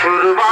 Survive.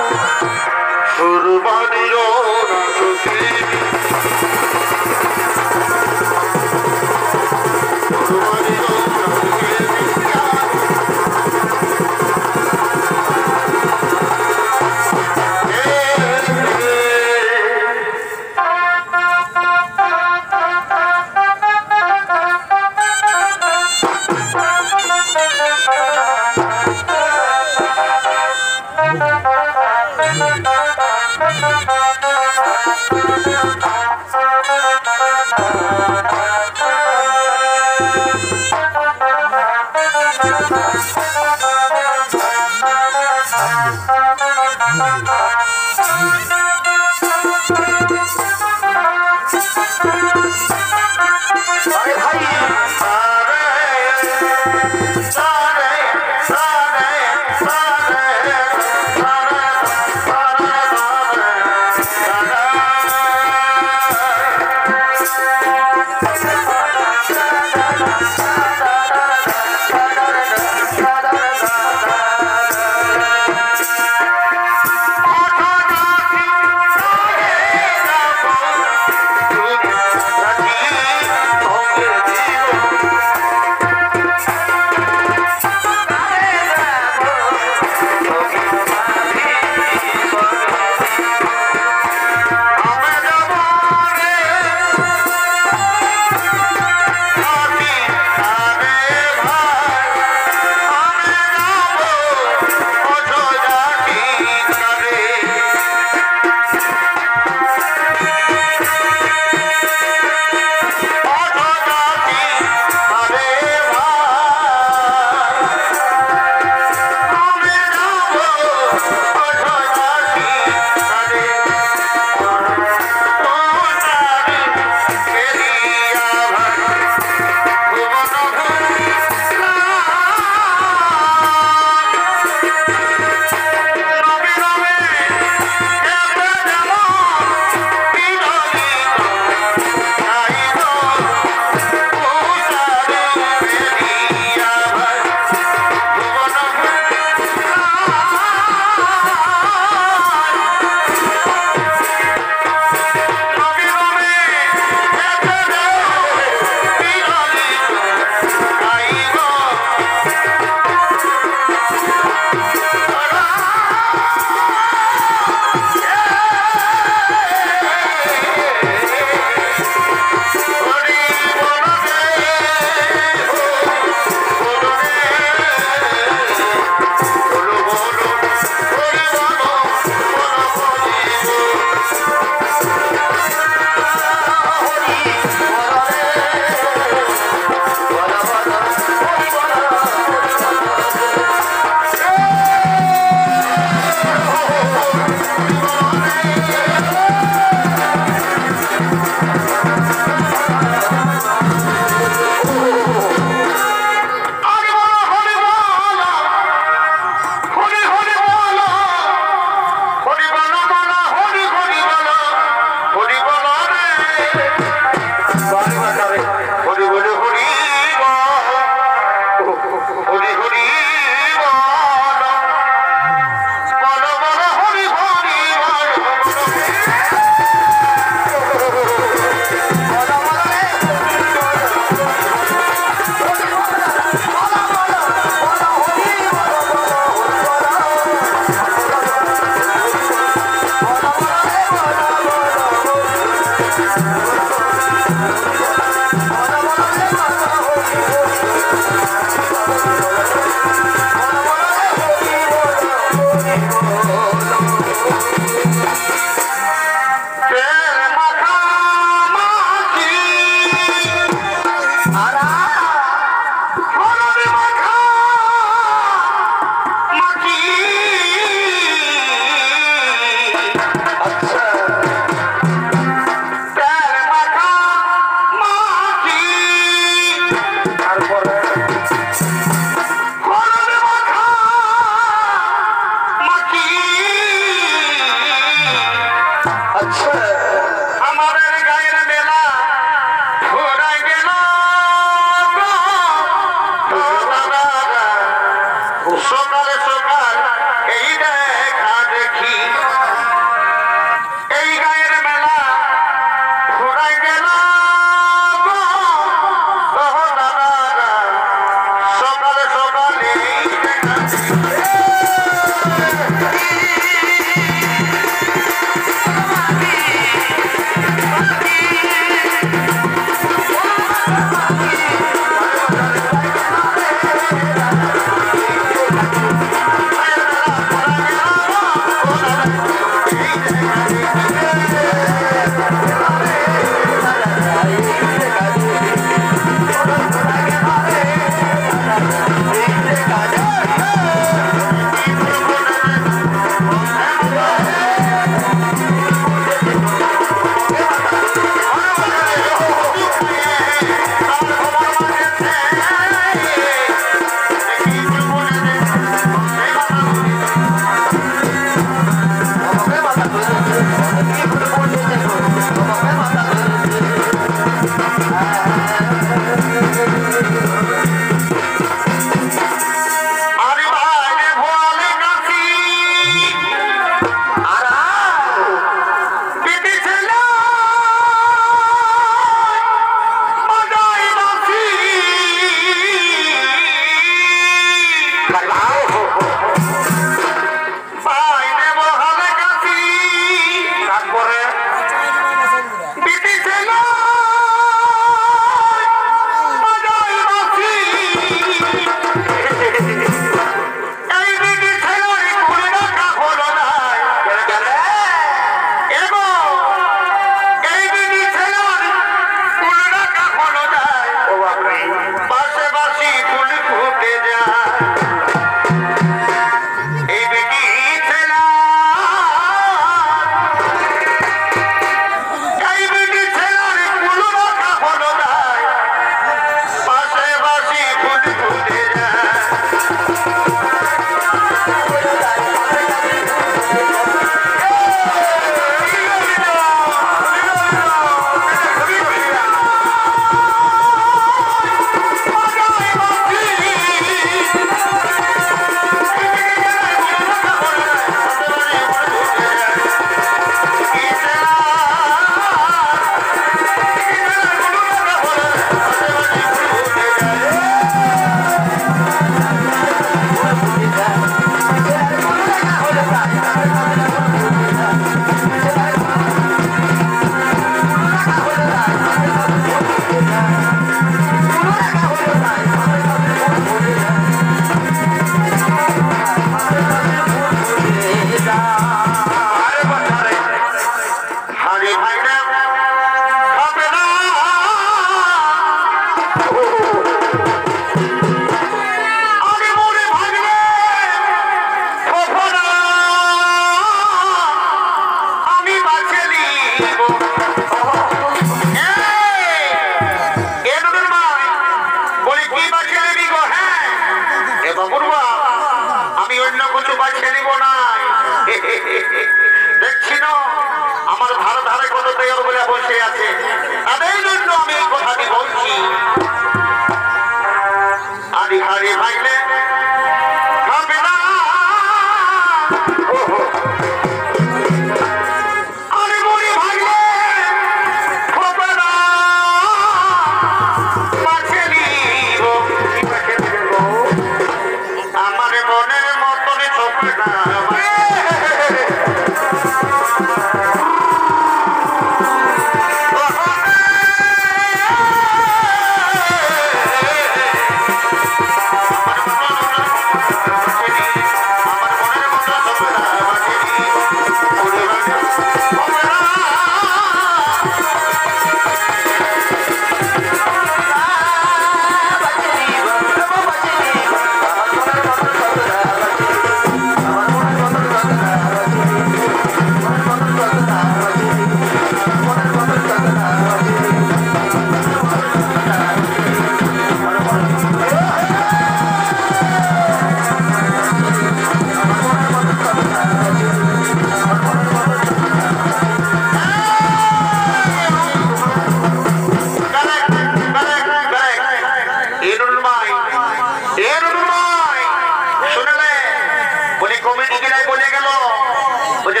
আমি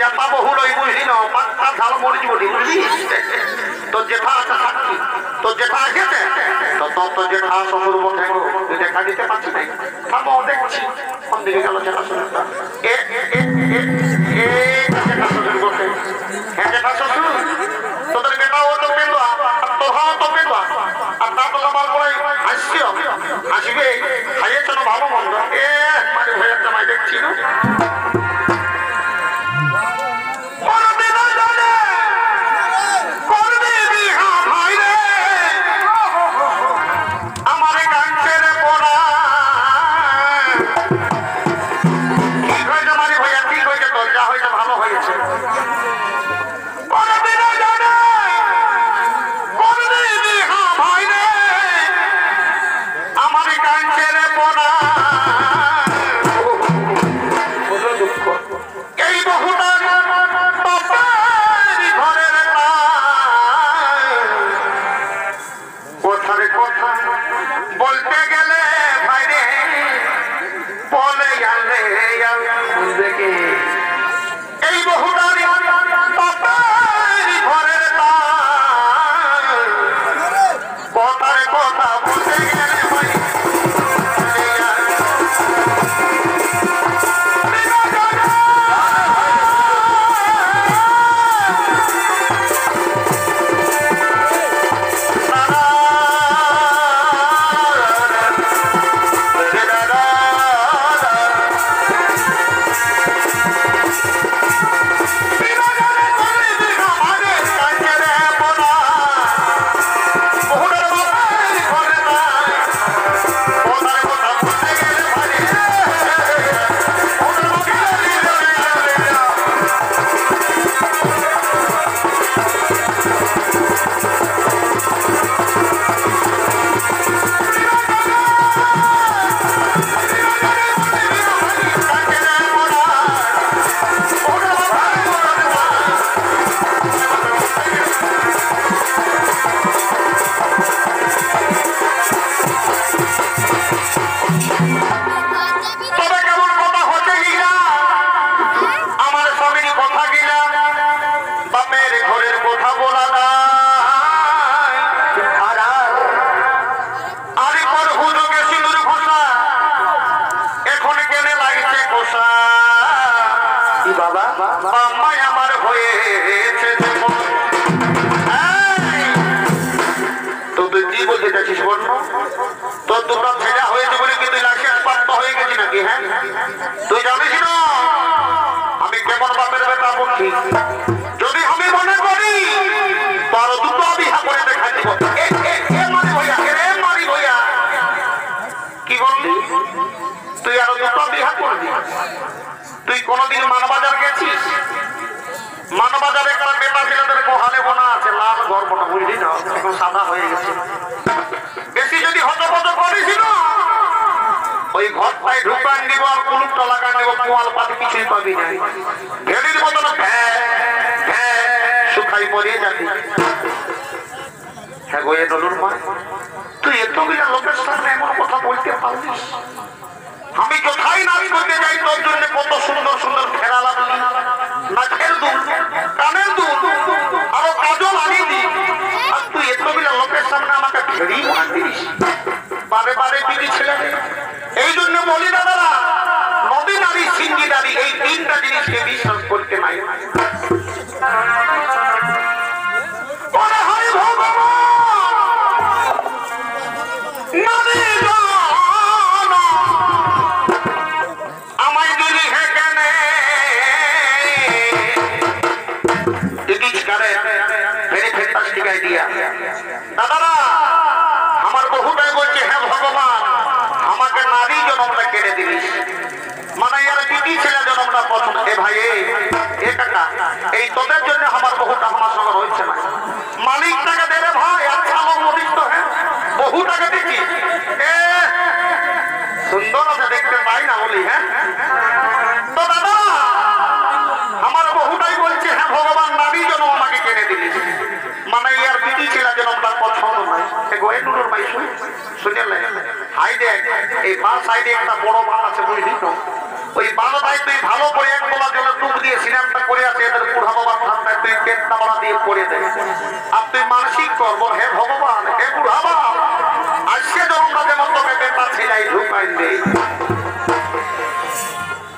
हाँ इधर एक बार साइड एक ना बोरो बाल से बोली नहीं तो ওই 12 ভাই তুই ভালো করে এক গোলা জলে ডুব দিয়ে সিনানটা করে আসে এদের বুড়া বাবা ঠান্ডা তুই কেটনা বড়া দিয়ে করে দেয় আপনি মানসিক করব হে ভগবান হে বুড়া বাবা আজকে তোমরা যেমন তোকে বেটা ছিলাই ঢুকাই দেই